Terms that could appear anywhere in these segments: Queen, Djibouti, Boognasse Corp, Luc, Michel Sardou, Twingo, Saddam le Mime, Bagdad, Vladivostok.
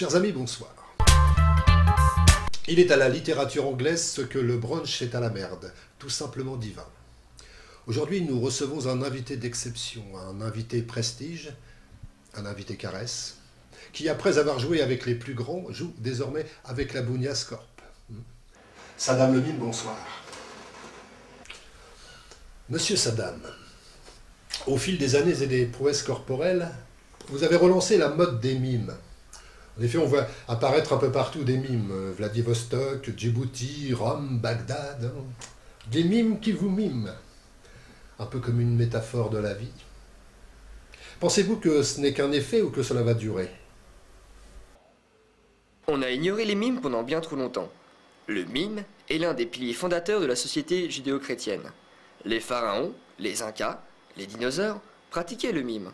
Chers amis, bonsoir. Il est à la littérature anglaise ce que le brunch est à la merde, tout simplement divin. Aujourd'hui, nous recevons un invité d'exception, un invité prestige, un invité caresse, qui après avoir joué avec les plus grands, joue désormais avec la Boognasse Corp. Saddam le Mime, bonsoir. Monsieur Saddam, au fil des années et des prouesses corporelles, vous avez relancé la mode des mimes. En effet, on voit apparaître un peu partout des mimes. Vladivostok, Djibouti, Rome, Bagdad. Des mimes qui vous miment. Un peu comme une métaphore de la vie. Pensez-vous que ce n'est qu'un effet ou que cela va durer? On a ignoré les mimes pendant bien trop longtemps. Le mime est l'un des piliers fondateurs de la société judéo-chrétienne. Les pharaons, les Incas, les dinosaures pratiquaient le mime.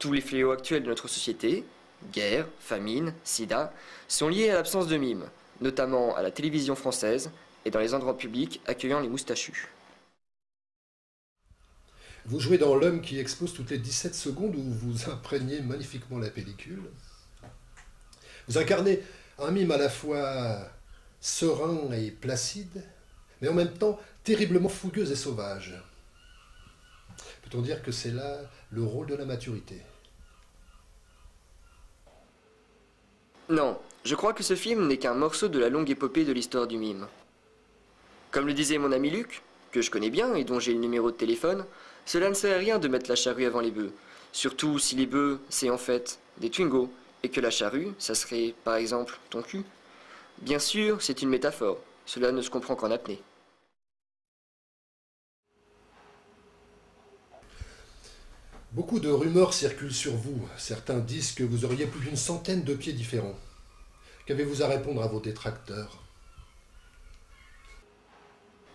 Tous les fléaux actuels de notre société, guerre, famine, sida, sont liés à l'absence de mime, notamment à la télévision française et dans les endroits publics accueillant les moustachus. Vous jouez dans L'Homme qui expose toutes les 17 secondes où vous imprégnez magnifiquement la pellicule. Vous incarnez un mime à la fois serein et placide, mais en même temps terriblement fougueux et sauvage. Peut-on dire que c'est là le rôle de la maturité? Non, je crois que ce film n'est qu'un morceau de la longue épopée de l'histoire du mime. Comme le disait mon ami Luc, que je connais bien et dont j'ai le numéro de téléphone, cela ne sert à rien de mettre la charrue avant les bœufs. Surtout si les bœufs, c'est en fait des Twingo, et que la charrue, ça serait, par exemple, ton cul. Bien sûr, c'est une métaphore. Cela ne se comprend qu'en apnée. Beaucoup de rumeurs circulent sur vous. Certains disent que vous auriez plus d'une centaine de pieds différents. Qu'avez-vous à répondre à vos détracteurs?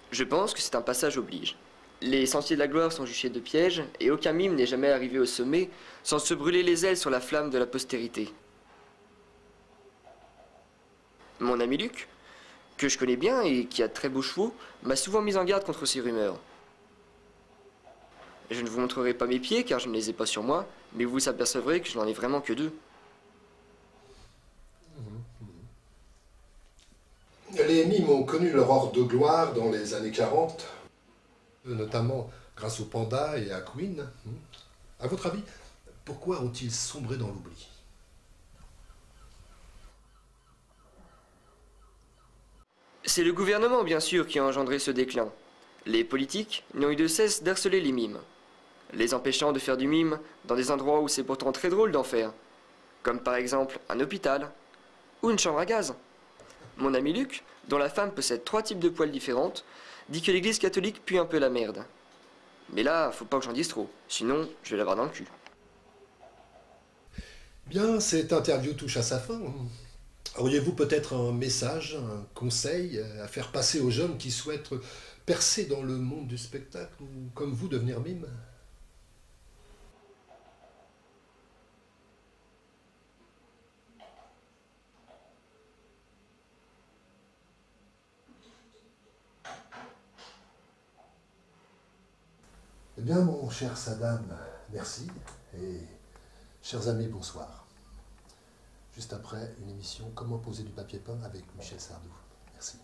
Je pense que c'est un passage oblige. Les sentiers de la gloire sont juchés de pièges, et aucun mime n'est jamais arrivé au sommet sans se brûler les ailes sur la flamme de la postérité. Mon ami Luc, que je connais bien et qui a très beaux chevaux, m'a souvent mis en garde contre ces rumeurs. Je ne vous montrerai pas mes pieds car je ne les ai pas sur moi, mais vous s'apercevrez que je n'en ai vraiment que deux. Les mimes ont connu leur or de gloire dans les années 40, notamment grâce aux pandas et à Queen. À votre avis, pourquoi ont-ils sombré dans l'oubli? C'est le gouvernement, bien sûr, qui a engendré ce déclin. Les politiques n'ont eu de cesse d'harceler les mimes, les empêchant de faire du mime dans des endroits où c'est pourtant très drôle d'en faire, comme par exemple un hôpital ou une chambre à gaz. Mon ami Luc, dont la femme possède 3 types de poils différentes, dit que l'église catholique pue un peu la merde. Mais là, faut pas que j'en dise trop, sinon je vais l'avoir dans le cul. Bien, cette interview touche à sa fin. Auriez-vous peut-être un message, un conseil à faire passer aux jeunes qui souhaitent percer dans le monde du spectacle ou, comme vous, devenir mime? Eh bien, mon cher Saddam, merci et chers amis, bonsoir. Juste après une émission « Comment poser du papier peint » avec Michel Sardou. Merci.